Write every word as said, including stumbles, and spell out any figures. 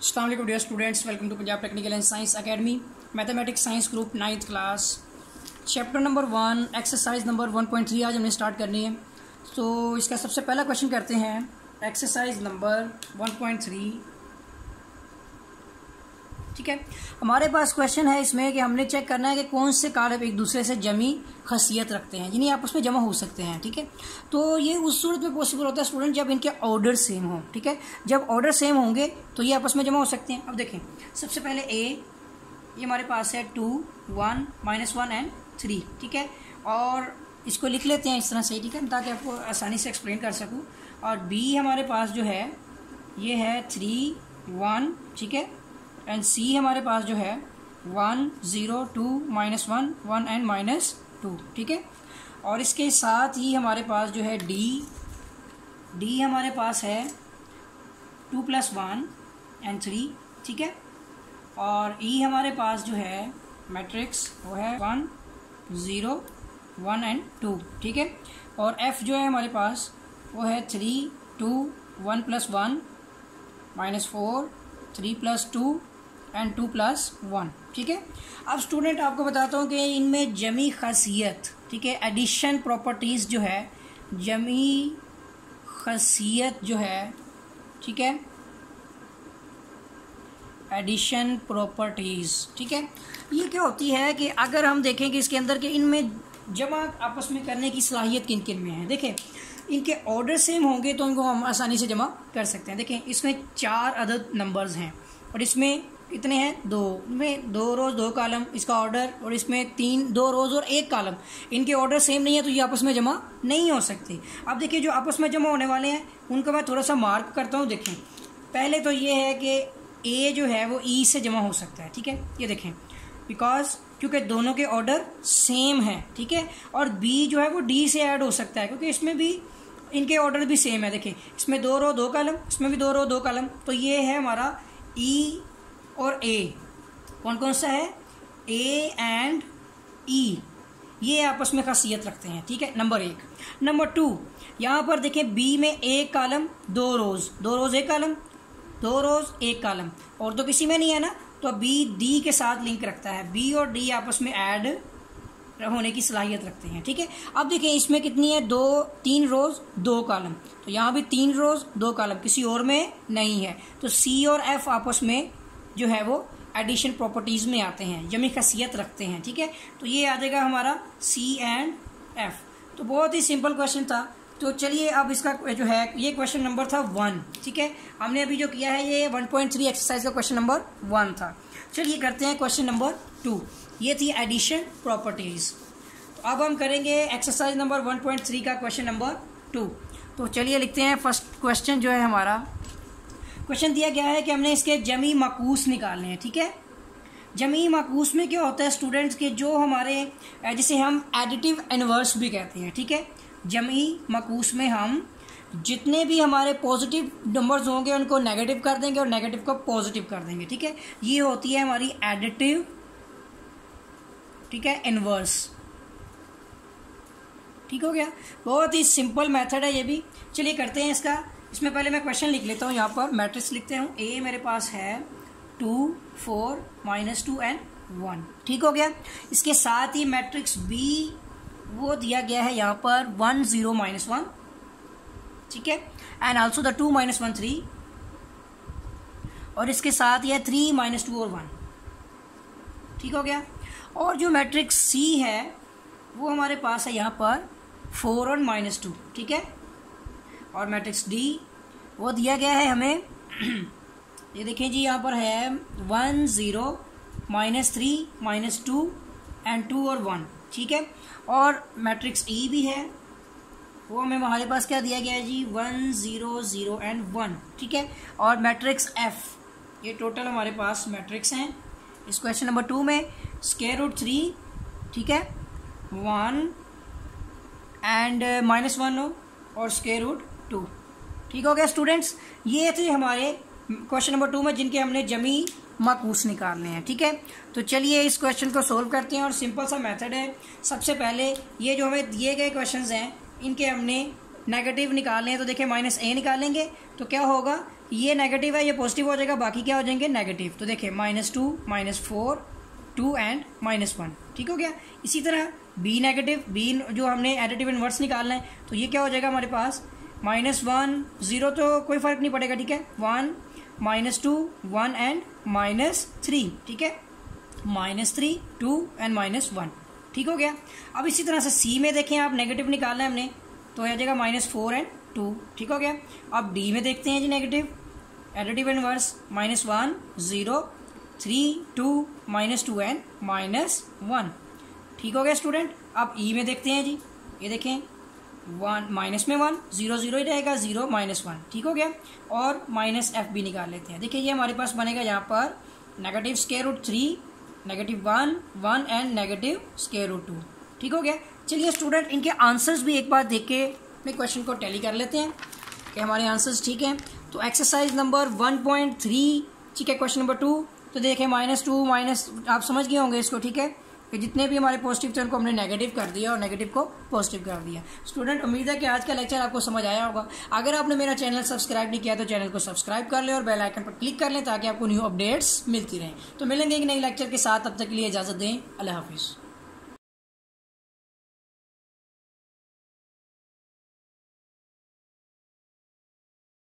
अस्सलाम वालेकुम dear students, welcome to Punjab technical and science academy, mathematics science group ninth class, chapter number one, exercise number one point three आज हमने start करनी है। तो इसका सबसे पहला क्वेश्चन करते हैं, exercise number one point three. ठीक है, हमारे पास क्वेश्चन है इसमें कि हमने चेक करना है कि कौन से कारब एक दूसरे से जमी खसियत रखते हैं, यानी आपस में जमा हो सकते हैं। ठीक है, तो ये उस सूरत में पॉसिबल होता है स्टूडेंट जब इनके ऑर्डर सेम हो। ठीक है, जब ऑर्डर सेम होंगे तो ये आपस में जमा हो सकते हैं। अब देखें, सबसे पहले ए, ये हमारे पास है two, one, minus one and three. ठीक है, और इसको लिख लेते हैं इस तरह से, ठीक है, ताकि आपको आसानी से एक्सप्लेन कर सकूँ। और बी हमारे पास जो है ये है थ्री, वन, ठीक है, एंड सी हमारे पास जो है one, zero, two, minus one, one and minus two. ठीक है, और इसके साथ ही हमारे पास जो है डी, डी हमारे पास है two plus one and three. ठीक है, और ई e हमारे पास जो है मैट्रिक्स वो है one, zero, one and two. ठीक है, और एफ़ जो है हमारे पास वो है three, two, one plus one, minus four, three plus two and two plus one. ठीक है, अब स्टूडेंट आपको बताता हूँ कि इनमें जमी खसियत, ठीक है, एडिशन प्रॉपर्टीज़ जो है, जमी खसियत जो है, ठीक है, एडिशन प्रॉपर्टीज़, ठीक है, ये क्या होती है कि अगर हम देखें कि इसके अंदर के इनमें जमा आपस में करने की सलाहियत किन किन में है। देखें, इनके ऑर्डर सेम होंगे तो इनको हम आसानी से जमा कर सकते हैं। देखें, इसमें चार अदद नंबर्स हैं और इसमें कितने हैं, दो, इनमें दो रोज़ दो कालम इसका ऑर्डर, और इसमें तीन, दो रोज़ और एक कालम। इनके ऑर्डर सेम नहीं है तो ये आपस में जमा नहीं हो सकते। अब देखिए, जो आपस में जमा होने वाले हैं उनको मैं थोड़ा सा मार्क करता हूँ। देखें, पहले तो ये है कि ए जो है वो ई से जमा हो सकता है। ठीक है, ये देखें, बिकॉज क्योंकि दोनों के ऑर्डर सेम हैं। ठीक है, और बी जो है वो डी से ऐड हो सकता है क्योंकि इसमें भी इनके ऑर्डर भी सेम है। देखें, इसमें दो रो दो कॉलम, इसमें भी दो रो दो कॉलम, तो ये है हमारा ई e और ए। कौन कौन सा है, ए एंड ई, ये आपस में खासियत रखते हैं। ठीक है, नंबर एक। नंबर टू, यहाँ पर देखें, बी में एक कालम, दो रोज़, दो रोज़ एक कालम, दो रोज़ एक कालम, और तो किसी में नहीं है ना, तो बी डी के साथ लिंक रखता है। बी और डी आपस में ऐड होने की सलाहियत रखते हैं। ठीक है, अब देखें इसमें कितनी है, दो, तीन रोज़ दो कालम, तो यहाँ भी तीन रोज़ दो कालम, किसी और में नहीं है। तो सी और एफ़ आपस में जो है वो एडिशन प्रॉपर्टीज़ में आते हैं, जमी खासियत रखते हैं। ठीक है, तो ये आ जाएगा हमारा सी एंड एफ़। तो बहुत ही सिंपल क्वेश्चन था। तो चलिए, अब इसका जो है ये क्वेश्चन नंबर था वन। ठीक है, हमने अभी जो किया है ये वन पॉइंट थ्री एक्सरसाइज का क्वेश्चन नंबर वन था। चलिए करते हैं क्वेश्चन नंबर टू, ये थी एडिशन प्रॉपर्टीज़। तो अब हम करेंगे exercise number one point three का क्वेश्चन नंबर टू। तो चलिए लिखते हैं। फर्स्ट क्वेश्चन जो है हमारा, क्वेश्चन दिया गया है कि हमने इसके जमी माकूस निकालने हैं। ठीक है, जमी माकूस में क्या होता है स्टूडेंट्स के, जो हमारे जिसे हम एडिटिव इनवर्स भी कहते हैं। ठीक है, जमी माकूस में हम जितने भी हमारे पॉजिटिव नंबर्स होंगे उनको नेगेटिव कर देंगे और नेगेटिव को पॉजिटिव कर देंगे। ठीक है, ये होती है हमारी एडिटिव, ठीक है, इनवर्स। ठीक हो गया, बहुत ही सिंपल मेथड है ये भी। चलिए करते हैं इसका। इसमें पहले मैं क्वेश्चन लिख लेता हूँ, यहाँ पर मैट्रिक्स लिखते हूँ। ए मेरे पास है two, four, minus two and one. ठीक हो गया, इसके साथ ही मैट्रिक्स बी वो दिया गया है यहाँ पर वन, ज़ीरो, माइनस वन। ठीक है, and also the two minus one, three, और इसके साथ यह थ्री माइनस टू और वन। ठीक हो गया, और जो मैट्रिक्स सी है वो हमारे पास है यहाँ पर फोर और माइनस टू। ठीक है, और मैट्रिक्स डी वो दिया गया है हमें, ये देखें जी, यहाँ पर है one, zero, minus three, minus two and two और वन। ठीक है, और मैट्रिक्स ई भी है, वो हमें हमारे पास क्या दिया गया है जी, one, zero, zero and one. ठीक है, और मैट्रिक्स एफ़, ये टोटल हमारे पास मैट्रिक्स हैं। इस क्वेश्चन नंबर टू में स्क्वायर रूट थ्री, ठीक है, वन एंड माइनस वन हो, और स्क्वायर रूट टू। ठीक हो गया स्टूडेंट्स, ये थे हमारे क्वेश्चन नंबर टू में जिनके हमने जमी माकूस निकालने हैं। ठीक है, तो चलिए इस क्वेश्चन को सोल्व करते हैं, और सिंपल सा मेथड है। सबसे पहले ये जो हमें दिए गए क्वेश्चंस हैं इनके हमने नेगेटिव निकालने हैं, तो देखिए माइनस ए निकालेंगे तो क्या होगा, ये नेगेटिव है, ये पॉजिटिव हो जाएगा, बाकी क्या हो जाएंगे नेगेटिव। तो देखिए minus two, minus four, two and minus one, ठीक हो गया। इसी तरह बी नेगेटिव, बी जो हमने एडिटिव इनवर्स निकालना है तो ये क्या हो जाएगा हमारे पास माइनस वन, जीरो तो कोई फ़र्क नहीं पड़ेगा, ठीक है, one, minus two, one and minus three, ठीक है, minus three, two and minus one, ठीक हो गया। अब इसी तरह से सी में देखें आप, नेगेटिव निकालना है हमने तो हो जाएगा माइनस फोर एंड टू, ठीक हो गया। अब डी में देखते हैं जी negative, additive inverse minus one, zero, three, two, minus two and minus one, ठीक हो गया स्टूडेंट। अब ई में देखते हैं जी, ये देखें वन, माइनस में वन, जीरो जीरो ही रहेगा, ज़ीरो माइनस वन, ठीक हो गया। और माइनस एफ भी निकाल लेते हैं, देखिए ये हमारे पास बनेगा यहाँ पर negative square root three, negative one, one and negative square root two, ठीक हो गया। चलिए स्टूडेंट इनके आंसर्स भी एक बार देख के अपने क्वेश्चन को टैली कर लेते हैं कि हमारे आंसर्स ठीक हैं। तो exercise number one point three, ठीक है, क्वेश्चन नंबर टू, तो देखें माइनस टू, माइनस आप समझ गए होंगे इसको, ठीक है, कि जितने भी हमारे पॉजिटिव थे उनको हमने नेगेटिव कर दिया और नेगेटिव को पॉजिटिव कर दिया। स्टूडेंट उम्मीद है कि आज का लेक्चर आपको समझ आया होगा। अगर आपने मेरा चैनल सब्सक्राइब नहीं किया तो चैनल को सब्सक्राइब कर लें और बेल आइकन पर क्लिक कर लें ताकि आपको न्यू अपडेट्स मिलती रहें। तो मिलेंगे एक नए लेक्चर के साथ, तब तक के लिए इजाज़त दें, अल्लाह हाफिज़।